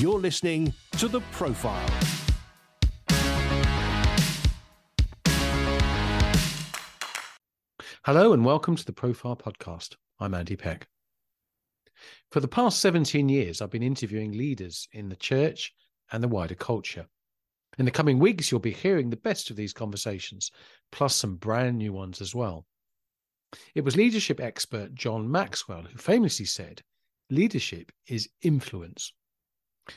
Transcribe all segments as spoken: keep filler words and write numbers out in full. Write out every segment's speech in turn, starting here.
You're listening to The Profile. Hello and welcome to The Profile Podcast. I'm Andy Peck. For the past seventeen years, I've been interviewing leaders in the church and the wider culture. In the coming weeks, you'll be hearing the best of these conversations, plus some brand new ones as well. It was leadership expert John Maxwell who famously said, "Leadership is influence."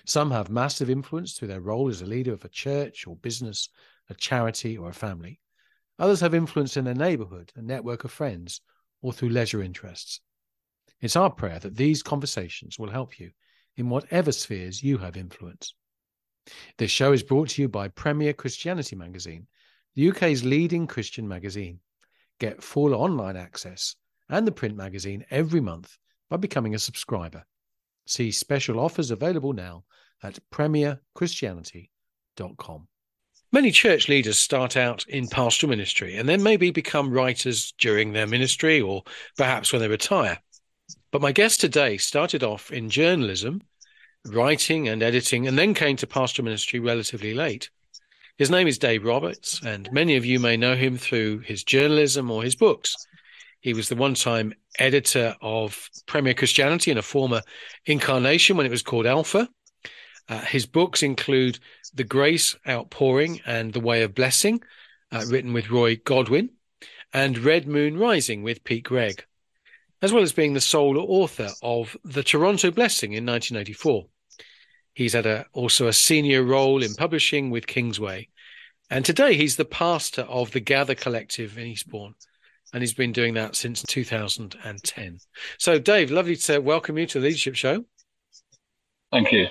Some have massive influence through their role as a leader of a church or business, a charity or a family. Others have influence in their neighborhood, a network of friends, or through leisure interests. It's our prayer that these conversations will help you in whatever spheres you have influence. This show is brought to you by Premier Christianity magazine, the U K's leading Christian magazine. Get full online access and the print magazine every month by becoming a subscriber. See special offers available now at premier christianity dot com. Many church leaders start out in pastoral ministry and then maybe become writers during their ministry or perhaps when they retire. But my guest today started off in journalism, writing and editing, and then came to pastoral ministry relatively late. His name is Dave Roberts, and many of you may know him through his journalism or his books. He was the one-time editor of Premier Christianity in a former incarnation when it was called Alpha. Uh, his books include The Grace Outpouring and The Way of Blessing, uh, written with Roy Godwin, and Red Moon Rising with Pete Greig, as well as being the sole author of The Toronto Blessing in nineteen eighty-four. He's had a, also a senior role in publishing with Kingsway. And today he's the pastor of the Gather Collective in Eastbourne. And he's been doing that since two thousand ten. So, Dave, lovely to welcome you to the Leadership Show. Thank you.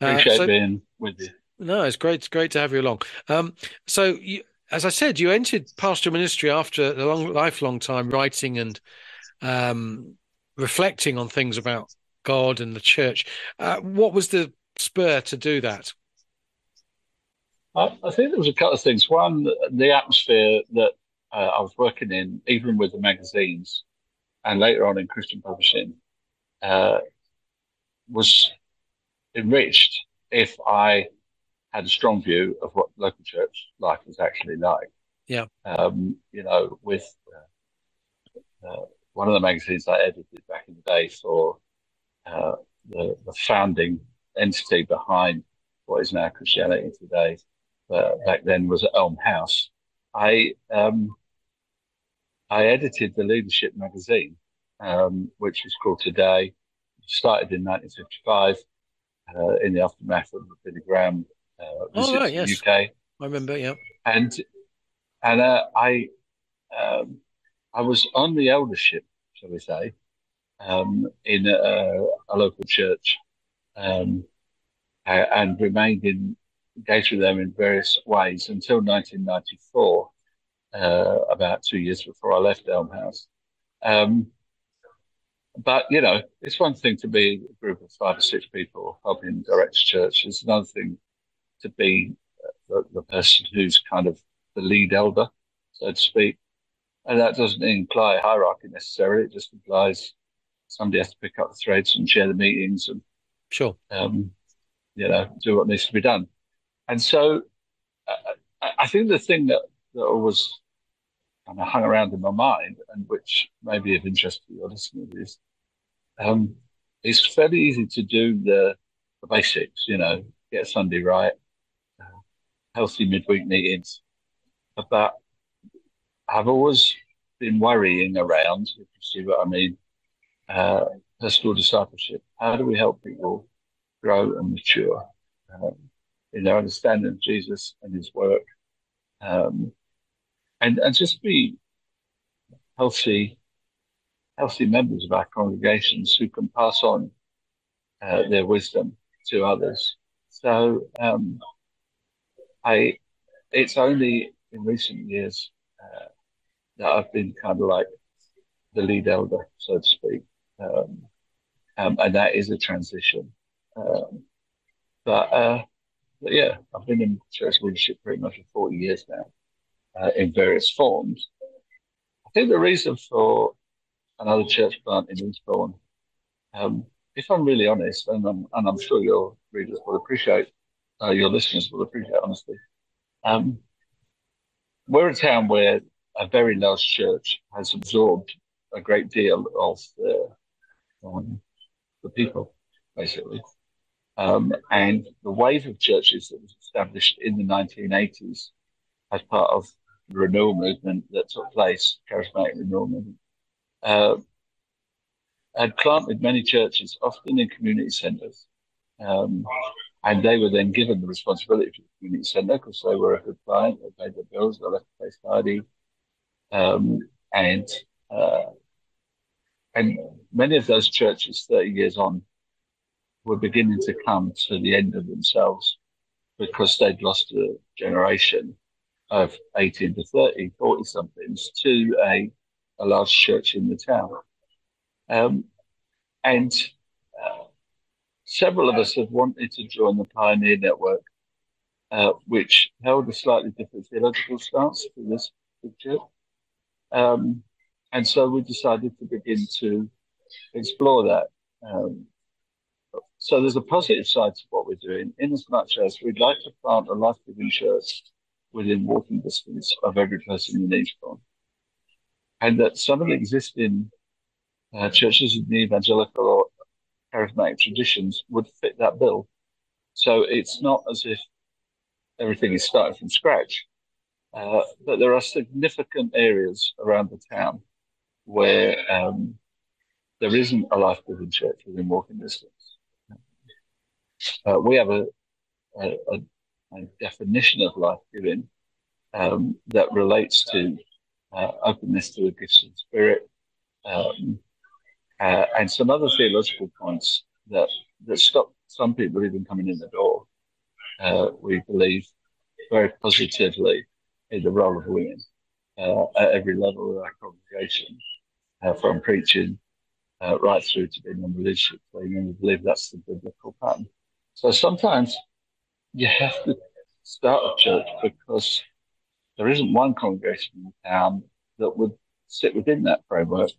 Appreciate uh, so, being with you. No, it's great, it's great to have you along. Um, so, you, as I said, you entered pastoral ministry after a long, lifelong time writing and Um, reflecting on things about God and the church. Uh, what was the spur to do that? I, I think there was a couple of things. One, the atmosphere that uh, I was working in, even with the magazines and later on in Christian publishing, uh, was enriched if I had a strong view of what local church life was actually like. Yeah. Um, you know, with... Uh, uh, one of the magazines I edited back in the day saw uh, the, the founding entity behind what is now Christianity Today, uh, back then was Elm House. I um, I edited the leadership magazine, um, which is called Today. It started in nineteen fifty-five uh, in the aftermath of the Billy Graham uh, visit oh, right, to yes. the U K. I remember, yeah. And and uh, I. Um, I was on the eldership, shall we say, um, in a, a local church, um, and remained in, engaged with them in various ways until nineteen ninety-four, uh, about two years before I left Elm House. Um, but, you know, it's one thing to be a group of five or six people helping direct a church. It's another thing to be the, the person who's kind of the lead elder, so to speak. And that doesn't imply hierarchy necessarily. It just implies somebody has to pick up the threads and share the meetings and, sure, um, you know, do what needs to be done. And so uh, I think the thing that, that always kind of hung around in my mind, and which may be of interest to your listeners, is um, it's fairly easy to do the, the basics, you know, get Sunday right, uh, healthy midweek meetings, but I've always been worrying around, if you see what I mean, uh, personal discipleship. How do we help people grow and mature um, in their understanding of Jesus and his work, um, and and just be healthy, healthy members of our congregations who can pass on uh, their wisdom to others. So um, I, it's only in recent years Uh, that I've been kind of like the lead elder, so to speak. Um, um, and that is a transition. Um, but, uh, but yeah, I've been in church leadership pretty much for forty years now, uh, in various forms. I think the reason for another church plant in Eastbourne um, if I'm really honest, and I'm, and I'm sure your readers will appreciate, uh, your listeners will appreciate honestly, um, we're a town where a very large church has absorbed a great deal of the, um, the people, basically. Um, and the wave of churches that was established in the nineteen eighties as part of the renewal movement that took place, charismatic renewal movement, uh, had planted many churches, often in community centres. Um, and they were then given the responsibility for the community centre because they were a good client, they paid their bills, they left the place tidy. Um, and, uh, and many of those churches, thirty years on, were beginning to come to the end of themselves because they'd lost a generation of eighteen to thirty, forty-somethings to a, a large church in the town. Um, and uh, several of us have wanted to join the Pioneer Network, uh, which held a slightly different theological stance to this picture. Um, and so we decided to begin to explore that. Um, So there's a positive side to what we're doing, in as much as we'd like to plant a life-giving church within walking distance of every person in Eastbourne, and that some of the existing uh, churches in the evangelical or charismatic traditions would fit that bill. So it's not as if everything is started from scratch, uh, but there are significant areas around the town where um, there isn't a life-giving church within walking distance. Uh, we have a, a, a, a definition of life-giving um, that relates to uh, openness to the gifts of the Spirit um, uh, and some other theological points that, that stop some people even coming in the door. Uh, we believe very positively in the role of women uh, at every level of our congregation, uh, from preaching uh, right through to being on the leadership team, and we believe that's the biblical pattern. So sometimes you have to start a church because there isn't one congregation in the town that would sit within that framework,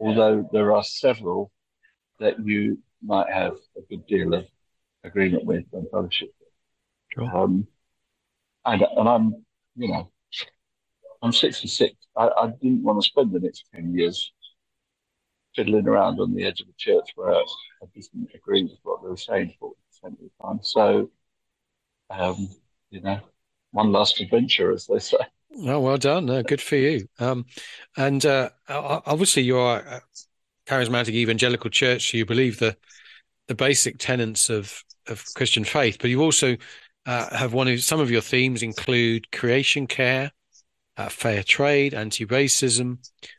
although there are several that you might have a good deal of agreement with and fellowship with. Sure. Um, and, and I'm, you know, I'm sixty-six. I, I didn't want to spend the next ten years fiddling around on the edge of a church where I didn't agree with what they were saying forty percent of the time. So, um, you know, one last adventure, as they say. No, oh, well done. No, good for you. Um, and uh, obviously, you're a charismatic evangelical church. So you believe the the basic tenets of of Christian faith, but you also uh, have one of some of your themes include creation care, uh, fair trade, anti-racism,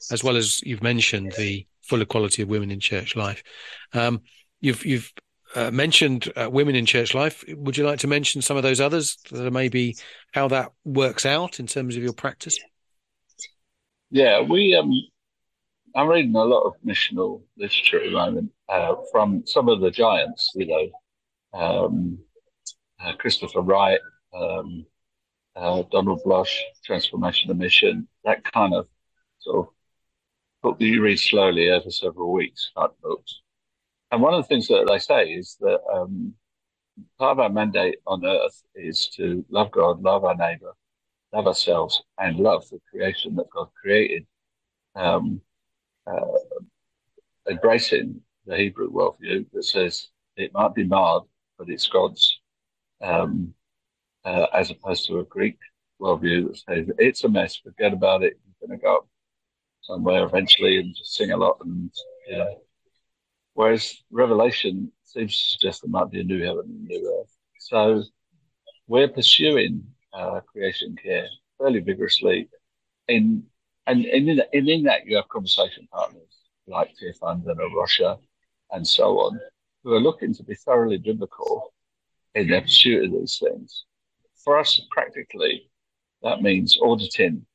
as well as you've mentioned the full equality of women in church life. Um, you've you've uh, mentioned uh, women in church life. Would you like to mention some of those others that are maybe how that works out in terms of your practice? Yeah, we. Um, I'm reading a lot of missional literature at the moment uh, from some of the giants, you know, um, uh, Christopher Wright, um, uh, Donald Blush, Transformation of Mission, that kind of sort of book that you read slowly over several weeks, type books. And one of the things that they say is that um, part of our mandate on earth is to love God, love our neighbour, love ourselves, and love the creation that God created, um, uh, embracing the Hebrew worldview that says it might be marred, but it's God's, um, uh, as opposed to a Greek worldview that says it's a mess, forget about it, you're going to go up somewhere eventually and just sing a lot, and you know. Whereas Revelation seems to suggest there might be a new heaven and a new earth. So we're pursuing uh, creation care fairly vigorously, in and, and in and in that you have conversation partners like Tearfund and Arosha and so on, who are looking to be thoroughly biblical in their pursuit of these things. For us, practically, that means auditing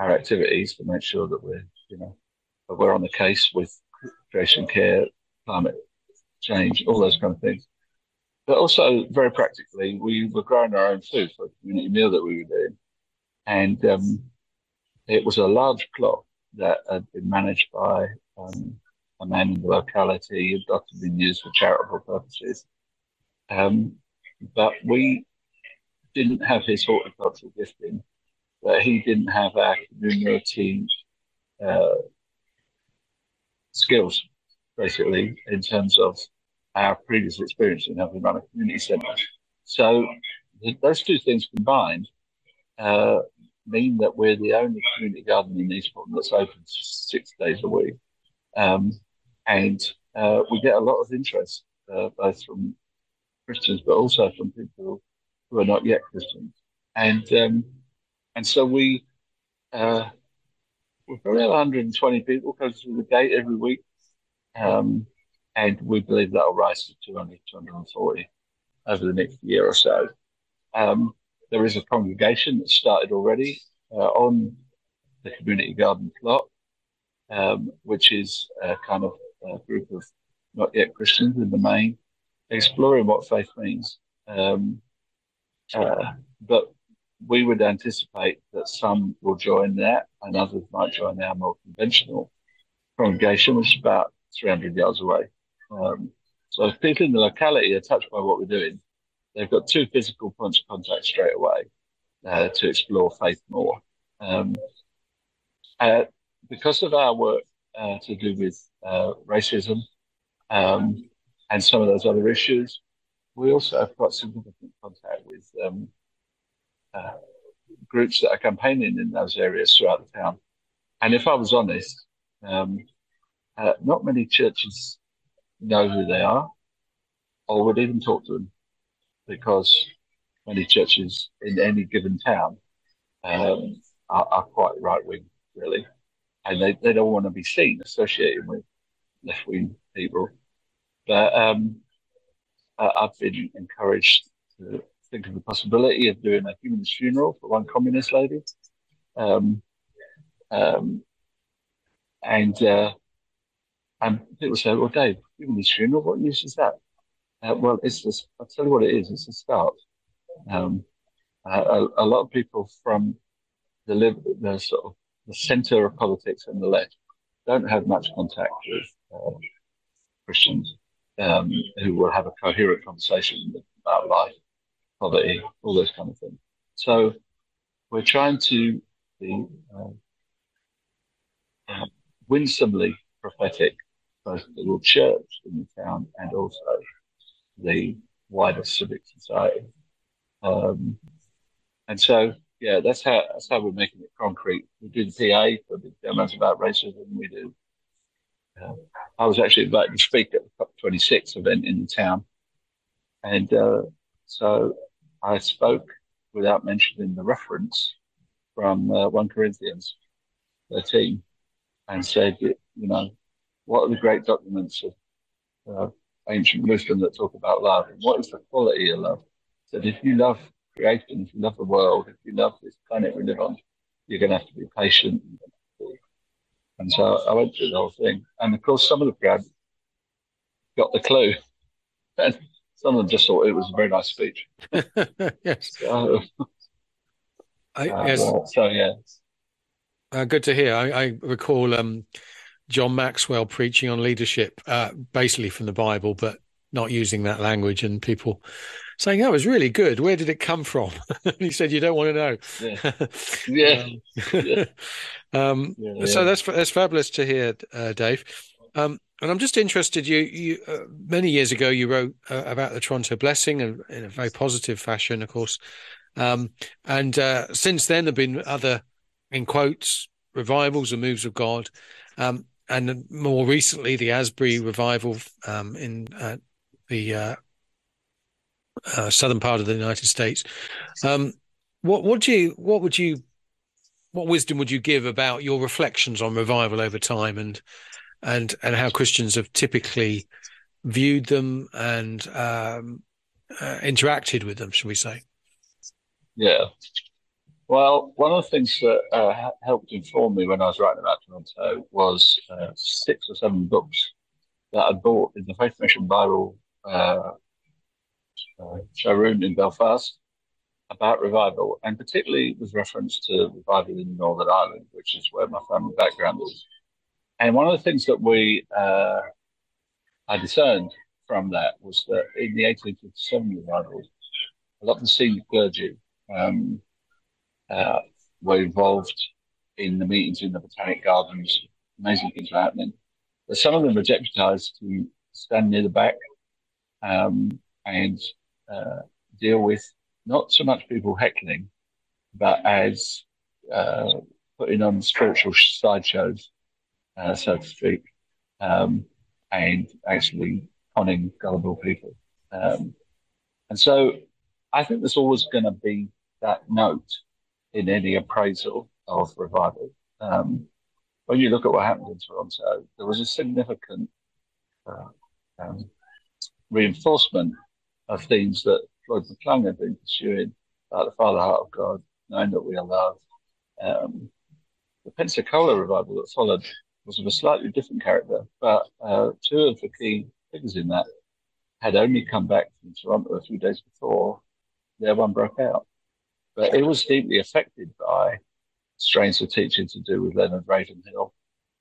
our activities to make sure that we're, you know, that we're on the case with creation care, climate change, all those kind of things. But also, very practically, we were growing our own food for a community meal that we were doing. And um, it was a large plot that had been managed by um, a man in the locality, who've often been used for charitable purposes. Um, but we didn't have his horticultural gifting, but he didn't have our community uh, skills, basically, in terms of our previous experience in having run a community centre. So those two things combined uh, mean that we're the only community garden in Eastbourne that's open six days a week. Um, and uh, we get a lot of interest, uh, both from Christians, but also from people who are not yet Christians. And um, and so we, uh, we're probably one hundred twenty people come through the gate every week. Um, and we believe that will rise to two hundred, two hundred forty over the next year or so. Um, there is a congregation that started already uh, on the community garden plot, um, which is a kind of a group of not yet Christians in the main, exploring what faith means. Um, uh, but we would anticipate that some will join that and others might join our more conventional congregation, which is about three hundred yards away. Um, so if people in the locality are touched by what we're doing, they've got two physical points of contact straight away uh, to explore faith more. Um, uh, because of our work uh, to do with uh, racism um, and some of those other issues, we also have quite significant contact with um, uh, groups that are campaigning in those areas throughout the town. And if I was honest, um, Uh, not many churches know who they are or would even talk to them, because many churches in any given town um, are, are quite right-wing, really. And they, they don't want to be seen associating with left-wing people. But um, uh, I've been encouraged to think of the possibility of doing a humanist funeral for one communist lady. Um, um, and... Uh, And people say, well, Dave, humanist funeral, what use is that? Uh, well, it's just, I'll tell you what it is, it's a start. Um, a, a lot of people from the, the sort of the centre of politics and the left don't have much contact with uh, Christians um, who will have a coherent conversation about life, poverty, all those kind of things. So we're trying to be uh, uh, winsomely prophetic, both the little church in the town and also the wider civic society. Um, and so, yeah, that's how that's how we're making it concrete. We do the P A for the demos about racism. We do. Uh, I was actually invited to speak at the COP twenty-six event in the town. And uh, so I spoke without mentioning the reference from uh, First Corinthians thirteen and said, you know, what are the great documents of uh, ancient wisdom that talk about love? And what is the quality of love? So if you love creation, if you love the world, if you love this planet we live on, you're going to have to be patient. And so I went through the whole thing. And, of course, some of the crowd got the clue. And some of them just thought it was a very nice speech. Yes. So, I, uh, yes. So, yeah. Uh, good to hear. I, I recall... Um... John Maxwell preaching on leadership, uh, basically from the Bible, but not using that language, and people saying, that was really good. Where did it come from? He said, you don't want to know. Yeah. Yeah. Yeah. um, yeah, yeah. So that's that's fabulous to hear, uh, Dave. Um, and I'm just interested, you, you uh, many years ago, you wrote uh, about the Toronto Blessing and, in a very positive fashion, of course. Um, and uh, since then, there have been other, in quotes, revivals and moves of God. Um, And more recently, the Asbury revival um, in uh, the uh, uh, southern part of the United States. Um, what would you? What would you? What wisdom would you give about your reflections on revival over time, and and and how Christians have typically viewed them and um, uh, interacted with them? Shall we say? Yeah. Well, one of the things that uh, helped inform me when I was writing about Toronto was uh, six or seven books that I bought in the Faith Mission Bible uh, uh, showroom in Belfast about revival, and particularly with reference to revival in Northern Ireland, which is where my family background is. And one of the things that we uh, I discerned from that was that in the eighteen fifty-seven revival, a lot of the senior clergy um, uh, were involved in the meetings in the Botanic Gardens. Amazing things were happening. But some of them were deputized to stand near the back um, and uh, deal with not so much people heckling, but as uh, putting on spiritual sideshows, uh, so to speak, um, and actually conning gullible people. Um, and so I think there's always going to be that note in any appraisal of revival. Um, when you look at what happened in Toronto, there was a significant uh, um, reinforcement of themes that Floyd McClung had been pursuing, like the Father Heart of God, knowing that we are loved. Um, the Pensacola revival that followed was of a slightly different character, but uh, two of the key figures in that had only come back from Toronto a few days before their one broke out. But it was deeply affected by strains of teaching to do with Leonard Ravenhill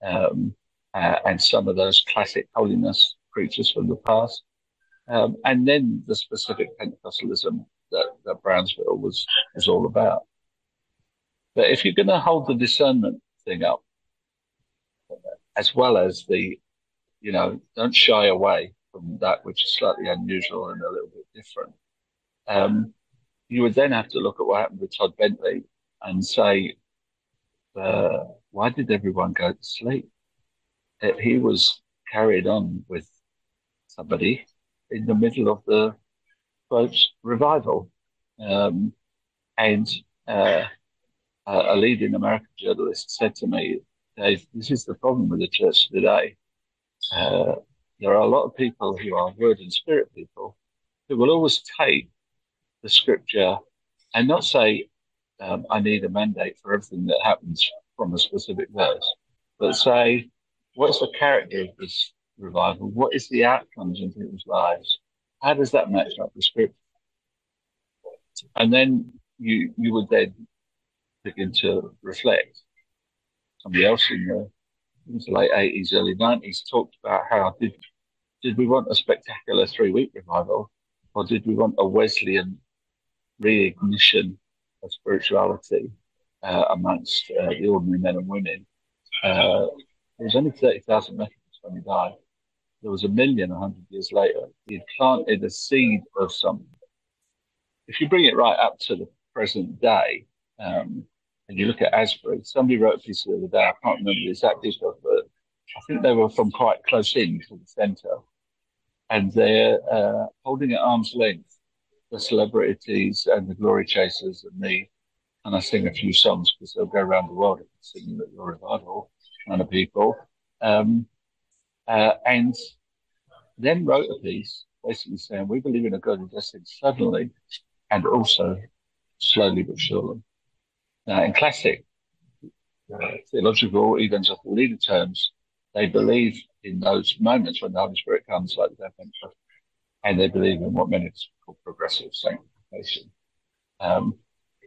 um, uh, and some of those classic holiness preachers from the past. Um, and then the specific Pentecostalism that, that Brownsville was, was all about. But if you're going to hold the discernment thing up, as well as the, you know, don't shy away from that which is slightly unusual and a little bit different, um, you would then have to look at what happened with Todd Bentley and say, uh, why did everyone go to sleep? It, he was carried on with somebody in the middle of the quote, revival. Um, and uh, a leading American journalist said to me, Dave, this is the problem with the church today. Uh, there are a lot of people who are word and spirit people who will always take the scripture and not say, um, I need a mandate for everything that happens from a specific verse, but say, what's the character of this revival? What is the outcomes in people's lives? How does that match up with scripture? And then you you would then begin to reflect. Somebody else in the, in the late eighties, early nineties talked about how did did we want a spectacular three week revival, or did we want a Wesleyan reignition of spirituality uh, amongst uh, the ordinary men and women? Uh, there was only thirty thousand Methodists when he died. There was a million a hundred years later. He had planted a seed of something. If you bring it right up to the present day, um, and you look at Asbury, somebody wrote a piece the other day, I can't remember the exact details, but I think they were from quite close in to the centre, and they're uh, holding at arm's length the celebrities and the glory chasers and the, and I sing a few songs because they'll go around the world singing at your revival kind of people. Um, Uh, and then wrote a piece basically saying, we believe in a God who does things suddenly and also slowly but surely. Now, in classic uh, theological evangelical leader terms, they believe in those moments when the Holy Spirit comes, like the Pentecost, and they believe in what many call progressive sanctification. Um,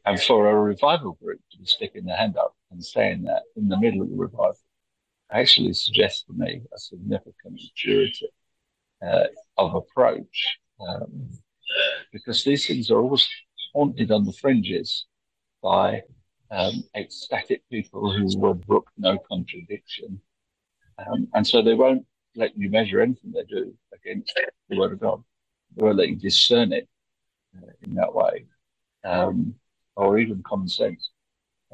and for a revival group to be sticking their hand up and saying that in the middle of the revival, actually suggests to me a significant maturity uh, of approach, um, because these things are always haunted on the fringes by um, ecstatic people who would brook no contradiction. Um, and so they won't let you measure anything they do against the Word of God. They won't let you discern it uh, in that way, um, or even common sense.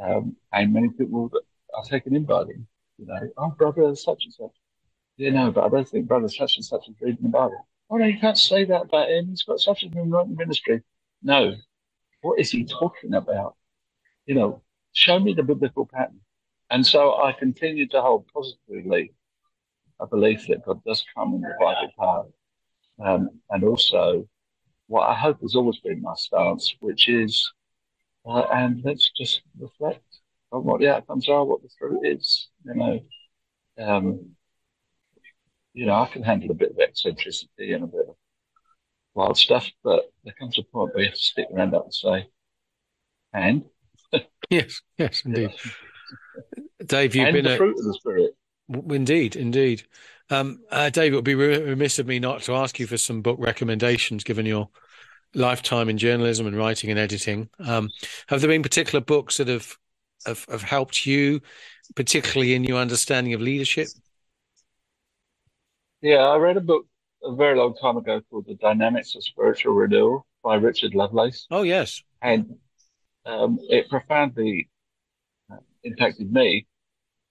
Um, and many people are taken in by them. You know, oh, brother such and such. You know, but I don't think brother such and such is reading the Bible. Oh, no, you can't say that about him. He's got such a thing right in ministry. No. What is he talking about? You know, show me the biblical pattern. And so I continue to hold positively a belief that God does come in the vital power. Um, and also, what I hope has always been my stance, which is, uh, and let's just reflect on what the outcomes are, what the fruit is. You know, um, you know, I can handle a bit of eccentricity and a bit of wild stuff, but there comes a point where you have to stick around up and say, and yes, yes, indeed, Dave, you've and been the a fruit of the spirit. Indeed, indeed. Um, uh, Dave, it would be remiss of me not to ask you for some book recommendations, given your lifetime in journalism and writing and editing. Um, have there been particular books that have, have, have helped you, particularly in your understanding of leadership? Yeah, I read a book a very long time ago called The Dynamics of Spiritual Renewal by Richard Lovelace. Oh, yes. And um, it profoundly impacted me.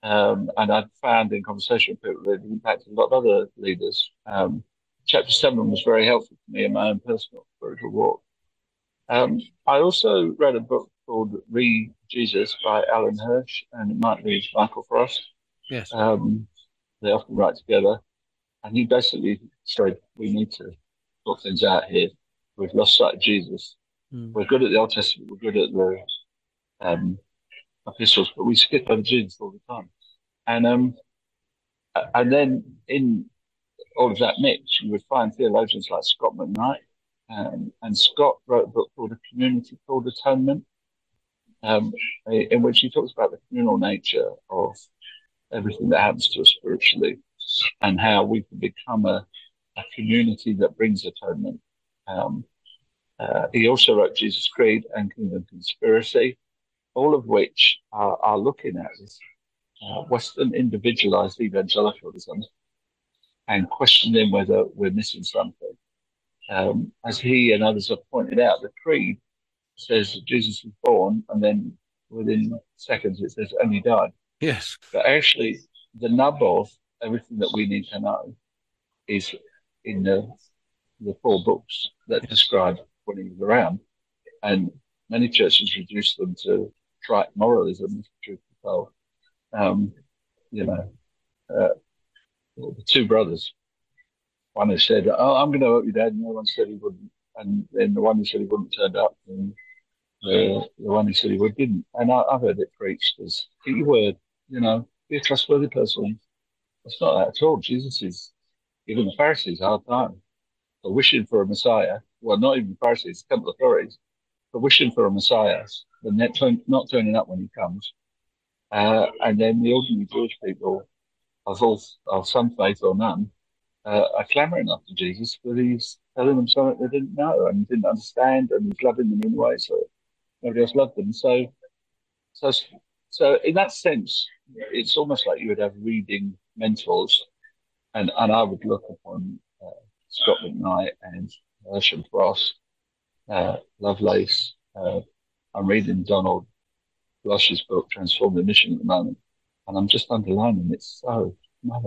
Um, and I've found in conversation with people that it impacted a lot of other leaders. Um, chapter seven was very helpful to me in my own personal spiritual walk. Um, I also read a book called Re Jesus by Alan Hirsch and Michael Michael Frost. Yes. Um, they often write together. And he basically said, we need to sort things out here. We've lost sight of Jesus. Mm. We're good at the Old Testament. We're good at the um, epistles, but we skip over Jesus all the time. And um, and then in all of that mix, you would find theologians like Scot McKnight. Um, and Scott wrote a book called A Community Called Atonement, um, in which he talks about the communal nature of everything that happens to us spiritually, and how we can become a, a community that brings atonement. Um, uh, he also wrote Jesus Creed and Kingdom Conspiracy, all of which are, are looking at this uh, Western individualized evangelicalism and questioning whether we're missing something. Um, as he and others have pointed out, the Creed says that Jesus was born, and then within seconds it says, and he died. Yes. But actually, the nub of everything that we need to know is in the, the four books that describe what he was around. And many churches reduce them to trite moralism, truth be told. Um, you know, uh, the two brothers, one who said, oh, I'm going to help you, Dad, and the other one said he wouldn't. And then the one who said he wouldn't turned up, and the, the one who said he would didn't. And I, I've heard it preached as, keep your word, you know, be a trustworthy person. It's not that at all. Jesus is giving the Pharisees a hard time for wishing for a Messiah. Well, not even the Pharisees, the temple authorities, for wishing for a Messiah, but not, turn, not turning up when he comes. Uh, and then the ordinary Jewish people, of, all, of some faith or none, uh, are clamouring after Jesus, but he's telling them something they didn't know and didn't understand, and he's loving them in ways that nobody else loved them. So, so, so in that sense, it's almost like you would have reading mentors, and, and I would look upon uh, Scot McKnight and Hirsch and Frost, uh, Lovelace. Uh, I'm reading Donald Blush's book, Transform the Mission, at the moment, and I'm just underlining it so much.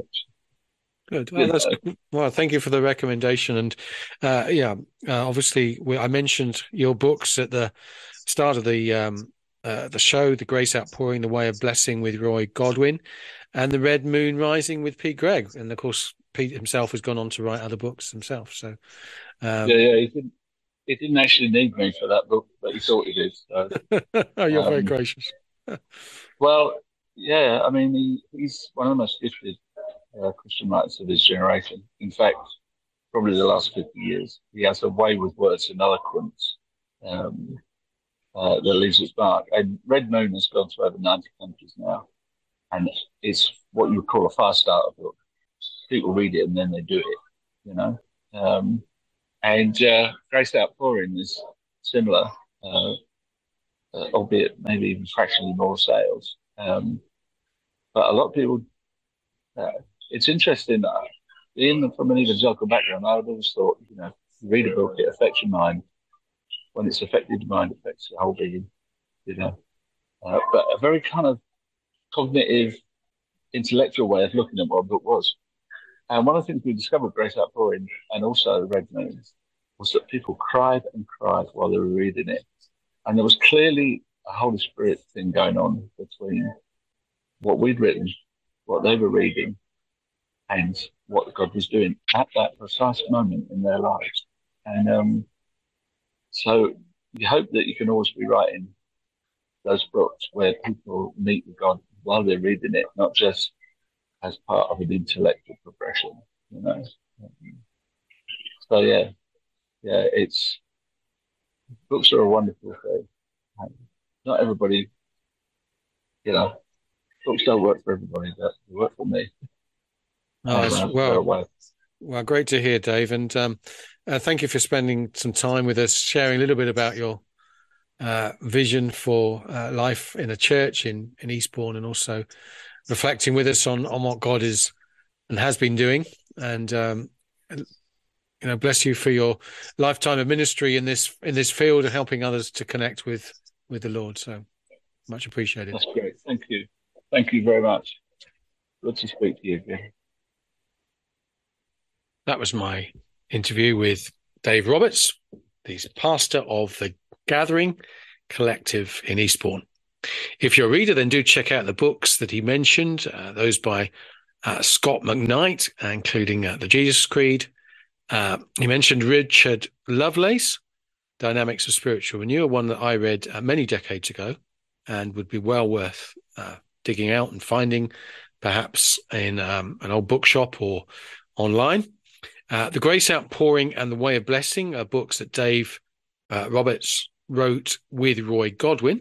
Good. Well, that's, well, thank you for the recommendation. And uh, yeah, uh, obviously, we, I mentioned your books at the start of the um, uh, the show, The Grace Outpouring, The Way of Blessing with Roy Godwin, and The Red Moon Rising with Pete Greig. And, of course, Pete himself has gone on to write other books himself. So, um, yeah, yeah, he didn't, he didn't actually need me for that book, but he thought he did. So. Oh, you're um, very gracious. Well, yeah, I mean, he, he's one of the most gifted uh, Christian writers of his generation. In fact, probably the last fifty years, he has a way with words and eloquence um, uh, that leaves its mark. And Red Moon has gone to over ninety countries now. And it's what you would call a fast starter book. People read it and then they do it, you know. Um, and uh, Grace Outpouring is similar, uh, uh, albeit maybe even fractionally more sales. Um, but a lot of people, uh, it's interesting. Being from an evangelical background, I would always thought, you know, you read a book, it affects your mind. When it's affected, your mind affects your whole being, you know. Uh, but a very kind of cognitive, intellectual way of looking at what a book was. And one of the things we discovered at Grace Outpouring and also Red Moon was that people cried and cried while they were reading it. And there was clearly a Holy Spirit thing going on between what we'd written, what they were reading, and what God was doing at that precise moment in their lives. And um, so you hope that you can always be writing those books where people meet with God while they're reading it, not just as part of an intellectual progression, you know. So yeah, yeah, it's books are a wonderful thing. Not everybody, you know, Books don't work for everybody, but they work for me. Oh, well, well, great to hear, Dave. And um, uh, thank you for spending some time with us, sharing a little bit about your uh, vision for uh, life in a church in, in Eastbourne, and also reflecting with us on, on what God is and has been doing. And, um, you know, bless you for your lifetime of ministry in this in this field and helping others to connect with, with the Lord. So much appreciated. That's great. Thank you. Thank you very much. Good to speak to you again. That was my interview with Dave Roberts, the pastor of the Gathering Collective in Eastbourne. If you're a reader, then do check out the books that he mentioned, uh, those by uh, Scot McKnight, including uh, The Jesus Creed. Uh, he mentioned Richard Lovelace, Dynamics of Spiritual Renewal, one that I read uh, many decades ago and would be well worth uh, digging out and finding, perhaps in um, an old bookshop or online. Uh, The Grace Outpouring and The Way of Blessing are books that Dave uh, Roberts wrote with Roy Godwin,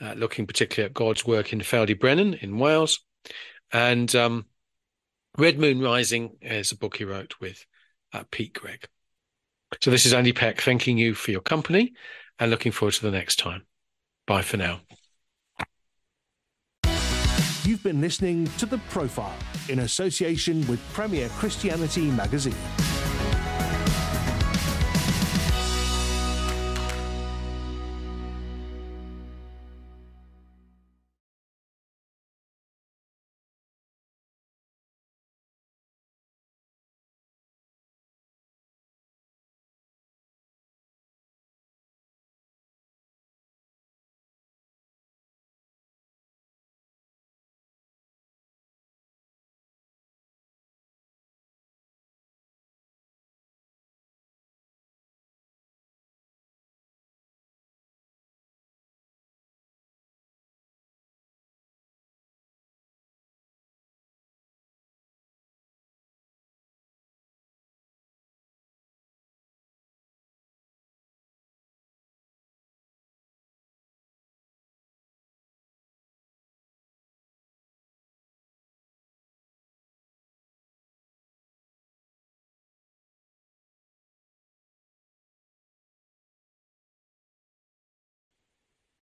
uh, looking particularly at God's work in Feldy Brennan in Wales. And um, Red Moon Rising is a book he wrote with uh, Pete Greig. So this is Andy Peck thanking you for your company and looking forward to the next time. Bye for now. You've been listening to The Profile in association with Premier Christianity magazine.